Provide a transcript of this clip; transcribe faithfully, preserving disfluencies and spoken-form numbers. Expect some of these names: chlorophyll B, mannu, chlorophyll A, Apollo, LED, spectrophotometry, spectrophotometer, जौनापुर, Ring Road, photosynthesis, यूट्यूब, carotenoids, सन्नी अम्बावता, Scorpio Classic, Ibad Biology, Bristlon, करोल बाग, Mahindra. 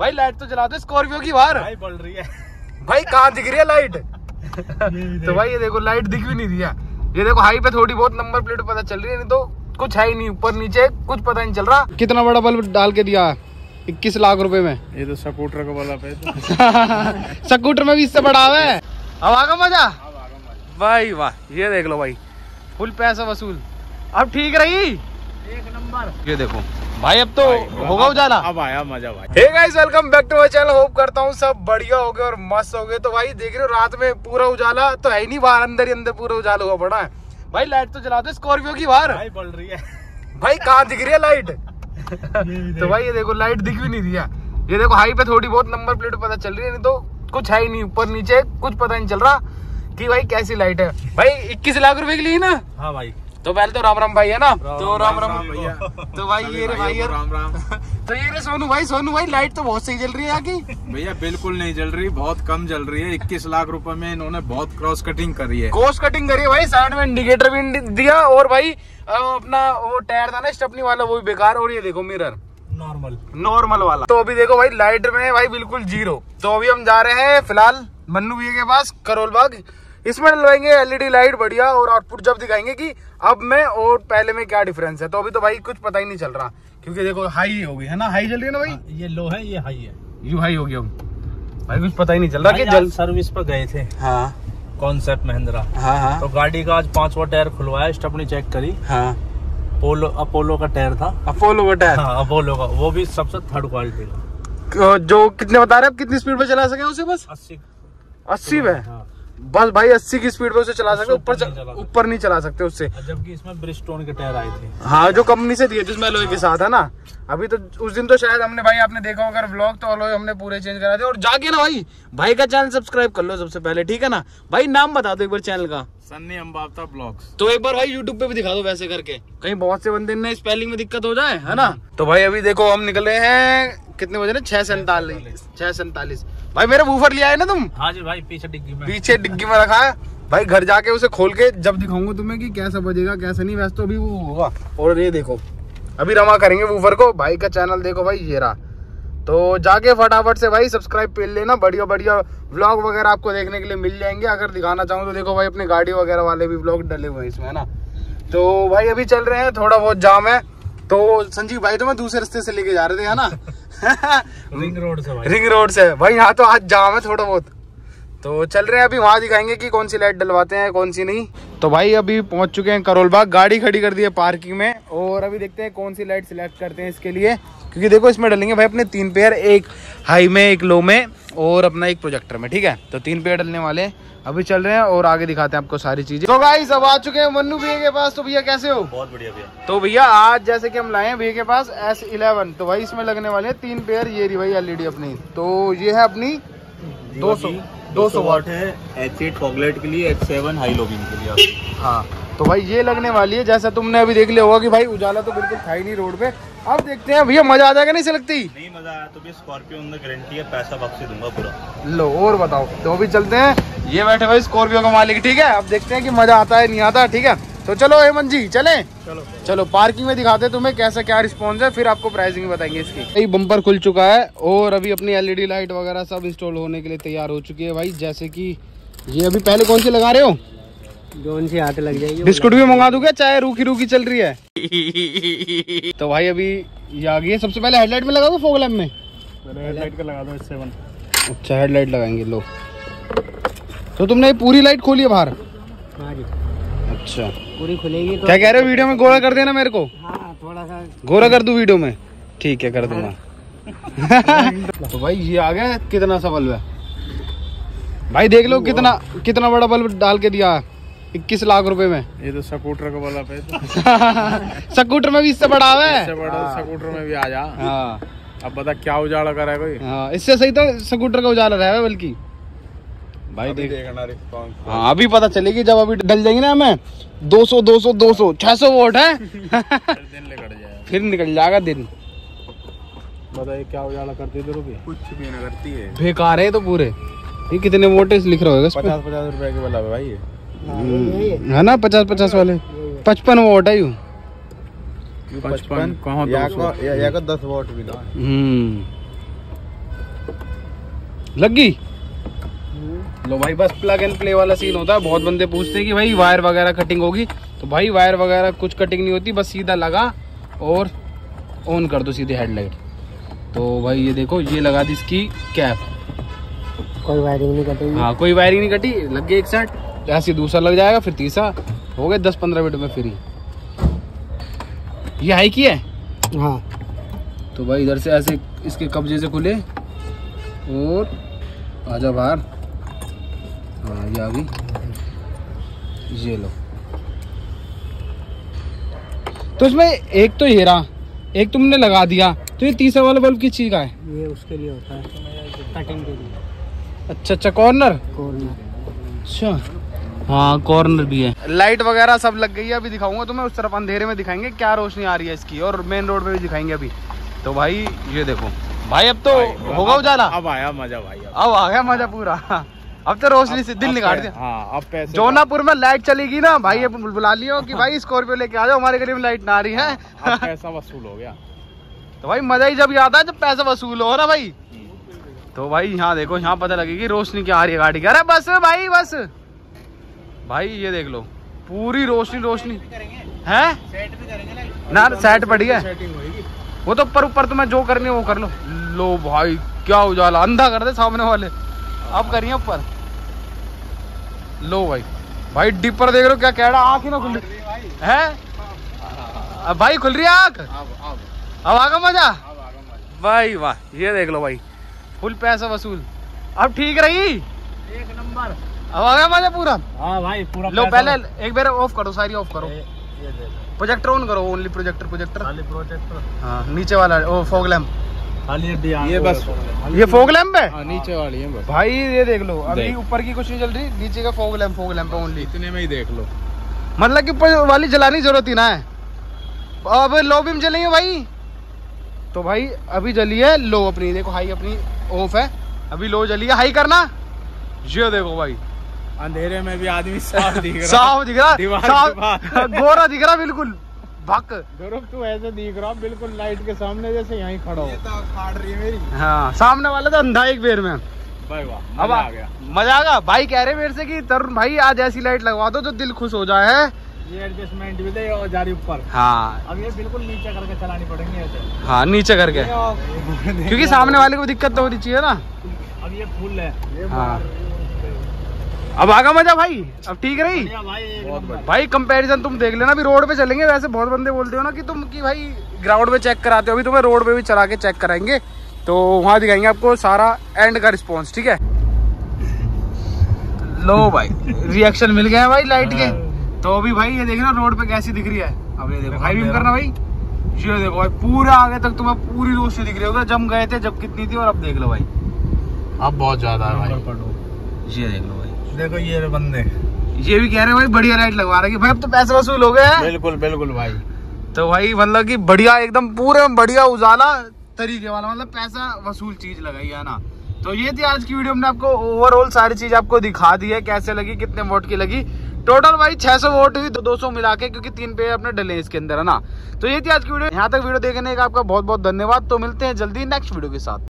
भाई लाइट तो जला दो स्कॉर्पियो की बाहर बढ़ रही है भाई, कहाँ दिख रही है लाइट तो भाई ये देखो लाइट दिख भी नहीं दिया। ये देखो हाई पे थोड़ी बहुत नंबर प्लेट पता चल रही है, नहीं तो कुछ है ही नहीं, ऊपर नीचे कुछ पता नहीं चल रहा। कितना बड़ा बल्ब डाल के दिया, इक्कीस लाख रुपए में। ये तो स्कूटर का बल्ब है स्कूटर में भी इससे बड़ा है। अब आगा मजा भाई वाह, ये देख लो भाई फुल पैसा वसूल। अब ठीक रही एक नंबर। ये देखो भाई अब तो होगा उजाला, अब आया मजा भाई। Hey guys welcome back to my channel, hope करता हूँ सब बढ़िया हो गए और मस्त हो गए। तो भाई देख रहे हो रात में पूरा उजाला तो है ही नहीं, बाहर अंदर ही अंदर पूरा उजाला हुआ पड़ा है। भाई लाइट तो जला दो स्कॉर्पियो की बाहर बढ़ रही है भाई, कहाँ दिख रही है लाइट तो भाई ये देखो लाइट दिख भी नहीं दिया। ये देखो हाई पे थोड़ी बहुत नंबर प्लेट पता चल रही है, नहीं तो कुछ है ही नहीं, ऊपर नीचे कुछ पता नहीं चल रहा कि भाई कैसी लाइट है। भाई इक्कीस लाख रुपए की ली ना। हाँ भाई, तो पहले तो राम राम भाई है ना, तो राम राम, राम भैया। तो भाई ये रे भाई राम राम तो ये रे सोनू भाई, सोनू भाई लाइट तो बहुत सही जल रही है यहाँ की। भैया बिल्कुल नहीं जल रही, बहुत कम जल रही है। इक्कीस लाख रुपए में इन्होंने बहुत क्रॉस कटिंग करी है, क्रॉस कटिंग करी है भाई। साइड में इंडिकेटर भी दिया और भाई अपना वो टायर था ना स्टपनी वाला वो भी बेकार। और ये देखो मिरर नॉर्मल नॉर्मल वाला। तो अभी देखो भाई लाइट में भाई बिल्कुल जीरो। तो अभी हम जा रहे हैं फिलहाल मन्नू भैया के पास करोल बाग, इसमें लगाएंगे एलईडी लाइट बढ़िया और आउटपुट जब दिखाएंगे कि अब में और पहले में क्या डिफरेंस है। तो अभी तो भाई कुछ पता ही नहीं चल रहा, क्योंकि देखो हाई होगी है ना, हाई जल रही है ना भाई। आ, ये लो है, ये हाई है, ये हाई होगी अब भाई कुछ पता ही नहीं चल रहा कि जल। सर्विस पर गए थे हाँ कॉन्सेप्ट महिंद्रा, हाँ हाँ, तो गाड़ी का आज पांचवा टायर खुलवाया, स्टपनी चेक करी, हाँ अपोलो अपोलो का टायर था, अपोलो का टायर, हाँ अपोलो का, वो भी सबसे थर्ड क्वालिटी का। जो कितने बता रहे हैं आप कितनी स्पीड पे चला सके उसे? बस अस्सी अस्सी में बस भाई, अस्सी की स्पीड पे उसे चला सकते, ऊपर ऊपर नहीं चला सकते उससे। जबकि इसमें ब्रिस्टोन के टायर आए थे हाँ, जो कंपनी से दिए जिसमें एलॉय के साथ है ना। अभी तो उस दिन तो शायद हमने भाई आपने देखा होगा व्लॉग, तो एलॉय हमने पूरे चेंज करा थे। और जाके ना भाई भाई का चैनल सब्सक्राइब कर लो सबसे पहले, ठीक है ना भाई। नाम बता दो एक बार चैनल का, सन्नी अम्बावता ब्लॉग्स। तो एक बार भाई यूट्यूब पे भी दिखा दो वैसे करके, कहीं बहुत से बंदे ने स्पेलिंग में दिक्कत हो जाए है ना। तो भाई अभी देखो हम निकले हैं कितने बजे ना, छह सैतालीस छह सैतालीस भाई मेरा वूफर लिया है ना तुम? हाँ जी भाई, पीछे डिग्गी में पीछे डिग्गी में रखा है भाई। घर जाके उसे खोल के जब दिखाऊंगा तुम्हें कि कैसा बजेगा कैसा नहीं, वैसे तो अभी वो होगा। और ये देखो अभी रमा करेंगे वूफर को, भाई का चैनल देखो भाई ये रहा। तो जाके फटाफट से भाई सब्सक्राइब कर लेना, बढ़िया बढ़िया व्लॉग वगैरह आपको देखने के लिए मिल जाएंगे। अगर दिखाना चाहूँ तो देखो भाई अपने गाड़ी वगैरह वाले भी व्लॉग डले हुए हैं इसमें है ना। तो भाई अभी चल रहे हैं, थोड़ा बहुत जाम है। तो संजीव भाई तो मैं दूसरे रास्ते से लेके जा रहे थे है ना रिंग रोड से भाई। रिंग रोड से भाई यहाँ तो आज जाम है थोड़ा बहुत। तो चल रहे हैं अभी वहाँ दिखाएंगे कि कौन सी लाइट डलवाते हैं कौन सी नहीं। तो भाई अभी पहुँच चुके हैं करोल बाग, गाड़ी खड़ी कर दी है पार्किंग में और अभी देखते हैं कौन सी लाइट सिलेक्ट करते हैं इसके लिए। क्योंकि देखो इसमें डलेंगे भाई अपने तीन पेयर, एक हाई में एक लो में और अपना एक प्रोजेक्टर में, ठीक है। तो तीन पेयर डलने वाले अभी चल रहे हैं और आगे दिखाते हैं आपको सारी चीजें। तो गाइस अब आ चुके हैं मन्नू भैया के पास। तो भैया कैसे हो? बहुत बढ़िया भैया। तो भैया आज जैसे कि हम लाए हैं भैया के पास एस इलेवन, तो भाई इसमें लगने वाले हैं तीन पेयर। ये रही भाई एलईडी अपनी, तो ये है अपनी दो सौ दो सौ वाट है, एच एट फॉगलाइट के लिए, H seven high low beam के लिए। हाँ तो भाई ये लगने वाली है, जैसा तुमने अभी देख लिया होगा कि भाई उजाला तो बिल्कुल था ही नहीं रोड पे। अब देखते हैं भैया मजा आ जाएगा नहीं से लगती? नहीं मजा आया तो भी स्कॉर्पियो में गारंटी है, पैसा वापस दूंगा पूरा। लो और बताओ। तो अभी चलते हैं, ये बैठे भाई स्कॉर्पियो का मालिक, ठीक है। अब देखते हैं कि मजा आता है नहीं आता, ठीक है। तो चलो हेमंत जी चलें, चलो चलो पार्किंग में दिखाते हैं तुम्हें कैसा क्या रिस्पॉन्स है, फिर आपको प्राइसिंग बताएंगे इसकी। भाई बम्पर खुल चुका है और अभी अपनी एलईडी लाइट वगैरह सब इंस्टॉल होने के लिए तैयार हो चुकी है भाई। जैसे की ये अभी पहले कौन सी लगा रहे हो? जोन से हाथ लग जाएगी। बिस्कुट भी मंगा दूंगा, चाय रूखी रूखी चल रही है। तो भाई अभी ये आ गई है, सबसे पहले हेडलाइट में लगा दो, फॉग लैम्प में हेडलाइट का लगा दो एच सेवन। अच्छा हेडलाइट लगाएंगे, लो। तो तुमने ये पूरी लाइट खोली है बाहर? हाँ जी। अच्छा पूरी खुलेगी तो क्या कह रहे हो? वीडियो में गोरा कर देना मेरे को। हाँ, थोड़ा सा गोरा कर दूं वीडियो में, ठीक है कर दूंगा। तो भाई ये आ गया, कितना सा बल्ब है भाई देख लो, कितना कितना बड़ा बल्ब डाल के दिया है, इक्कीस लाख रुपए में। ये तो स्कूटर का वाला पे स्कूटर में भी इससे बड़ा है, इससे बड़ा स्कूटर में भी आ जा। हाँ अब बता क्या उजाला करा है कोई? हाँ इससे सही तो स्कूटर का उजाला रहा है बल्कि भाई। देख हाँ अभी पता चलेगी जब अभी डल जाएगी ना हमें। दो सौ दो सौ दो सौ छह सौ वोल्ट है फिर निकल जाएगा दिन। बताइए क्या उजाला करती है? कुछ भी नहीं करती है, बेकार है। तो पूरे ये कितने वोल्ट लिख रहा होगा? पचास पचास रुपए के वाला है भाई, है ना पचास पचास वाले। पचपन वोट है यू, पचपन कहाँ? दस वोट भी। लग गई। लो भाई बस प्लग एंड प्ले वाला सीन होता है। बहुत बंदे पूछते हैं कि भाई वायर वगैरह कटिंग होगी, तो भाई वायर वगैरह कुछ कटिंग नहीं होती, बस सीधा लगा और ऑन कर दो सीधे हेडलाइट। तो भाई ये देखो ये लगा दी इसकी कैप, कोई वायरिंग नहीं कटी। हाँ कोई वायरिंग नहीं कटी, लग गई एक साइड, ऐसे दूसरा लग जाएगा फिर तीसरा, हो गए दस पंद्रह मिनट में फ्री। ये हाई की है हाँ। तो भाई इधर से ऐसे इसके कब्जे से खुले और आजा बाहर। हाँ ये आ गई, ये लो। तो इसमें एक तो ये रहा, एक तुमने लगा दिया, तो ये तीसरा वाला बल्ब किस चीज का है? ये उसके लिए होता है कटिंग के लिए। अच्छा अच्छा कॉर्नर, कॉर्नर अच्छा हाँ कॉर्नर भी है। लाइट वगैरह सब लग गई है, अभी दिखाऊंगा तुम्हें, उस तरफ अंधेरे में दिखाएंगे क्या रोशनी आ रही है इसकी, और मेन रोड पे भी दिखाएंगे अभी। तो भाई ये देखो भाई अब तो होगा उजाला, अब आया मजा भाई, अब आ गया मजा पूरा, अब तो रोशनी से दिल निकाल दिया। जौनापुर में लाइट चलेगी ना भाई, अब बुला लियो कि भाई स्कॉर्पियो लेके आ जाओ, हमारे गरीब लाइट ना आ रही है, पैसा वसूल हो गया। तो भाई मजा ही जब आता है जब पैसा वसूल हो ना भाई। तो भाई यहाँ देखो, यहाँ पता लगेगी रोशनी क्या आ रही है गाड़ी की। अरे बस भाई बस भाई ये देख लो पूरी रोशनी रोशनी है। सेट भी करेंगे ना, सेट पड़ी है वो तो ऊपर ऊपर, तुम्हें जो करनी है वो कर लो। लो भाई क्या उजाला, अंधा कर दे सामने वाले। अब करिए ऊपर, लो भाई भाई डिपर देख लो क्या कह रहा, आँख ही ना खुल रही है भाई, खुल रही है आँख। अब आगा मजा भाई, वाह ये देख लो भाई फुल पैसा वसूल। अब ठीक रही एक नंबर, अब आ गया मजा पूरा। हाँ भाई पूरा लो, पहले एक बार ऑफ करो, सारी ऑफ करो, प्रोजेक्टर ऑन करो, ओनली प्रोजेक्टर प्रोजेक्टर खाली प्रोजेक्टर। हाँ नीचे वाला ओ फॉग लैंप खाली, ये बस ये फॉग लैंप है नीचे वाली है भाई। ये देख लो अभी ऊपर की कुछ नहीं जल रही, नीचे का fog lamp fog lamp only, इतने में ही देख लो, मतलब की ऊपर वाली जलानी जरूरत ही ना है। अब लो बीम जलेंगे भाई, तो भाई अभी जली है लो अपनी, देखो हाई अपनी ऑफ है, अभी लो जली है, हाई करना। ये देखो भाई अंधेरे में भी आदमी साफ दिख रहा, साफ दिख रहा, साफ गोरा दिख रहा बिल्कुल, भक तू ऐसे दिख रहा बिल्कुल लाइट के सामने, जैसे यहीं खड़ा हो। ये तो फाड़ रही है मेरी। हाँ सामने वाला तो अंधा एक बेर में भाई, वाह अब आ गया मजा आ गया भाई। कह रहे मेरे से कि तरुण भाई आज ऐसी लाइट लगवा दो जो दिल खुश हो जाए, ये एडजस्टमेंट भी दे और जा रही ऊपर। हाँ अब ये बिल्कुल नीचे करके चलानी पड़ेगी ऐसे। हाँ नीचे करके, क्योंकि सामने वाले को दिक्कत तो होनी चाहिए ना। अब ये फुल है ये। हाँ अब आगा मजा भाई, अब ठीक रही भाई, भाई कंपैरिजन तुम देख लेना। अभी रोड पे चलेंगे, वैसे बहुत बंदे बोलते हो ना कि तुम कि भाई ग्राउंड पे चेक कराते हो, अभी तुम्हें रोड पे भी चला के चेक कराएंगे, तो वहाँ दिखाएंगे आपको सारा एंड का रिस्पॉन्स, ठीक है। लो भाई रिएक्शन मिल गया है भाई लाइट के। तो अभी भाई ये देखना रोड पे कैसी दिख रही है, अब ये देखो हाई बीम करना भाई, ये देखो भाई पूरा आगे तक तुम्हें पूरी रोशनी दिख रही होगा। जम गए थे जब कितनी थी, और अब देख लो भाई अब बहुत ज्यादा है भाई। ये देख लो भाई, देखो ये बंदे ये भी कह रहे हैं भाई बढ़िया लाइट लगवा रहे भाई, अब तो पैसे वसूल हो गए हैं। बिल्कुल बिल्कुल भाई, तो भाई मतलब की बढ़िया एकदम पूरे बढ़िया उजाला तरीके वाला, मतलब पैसा वसूल चीज लगाई है ना। तो ये थी आज की वीडियो, हमने आपको ओवरऑल सारी चीज आपको दिखा दी है, कैसे लगी, कितने वोट की लगी। टोटल भाई छह सौ वोट हुई, दो सौ मिला के, क्योंकि तीन पे अपने डले इसके अंदर है ना। तो ये थी आज की वीडियो, यहाँ तक वीडियो देखने का आपका बहुत बहुत धन्यवाद। तो मिलते हैं जल्दी नेक्स्ट वीडियो के साथ।